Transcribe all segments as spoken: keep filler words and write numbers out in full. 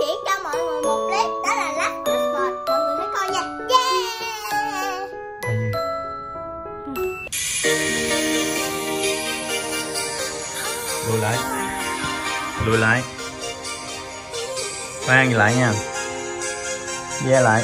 hiện cho mọi người một clip đó là Last Christmas. Mọi người hãy coi nha. Yeah. Lùi lại, lùi lại, khoan lại nha, ve lại.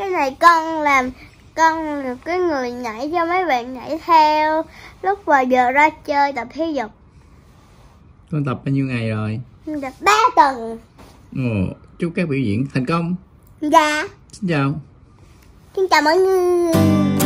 Cái này con làm con là cái người nhảy cho mấy bạn nhảy theo lúc vào giờ ra chơi tập thể dục. Con tập bao nhiêu ngày rồi? Tập ba tuần. Ồ, chúc các biểu diễn thành công. Dạ. Xin chào. Xin chào mọi người.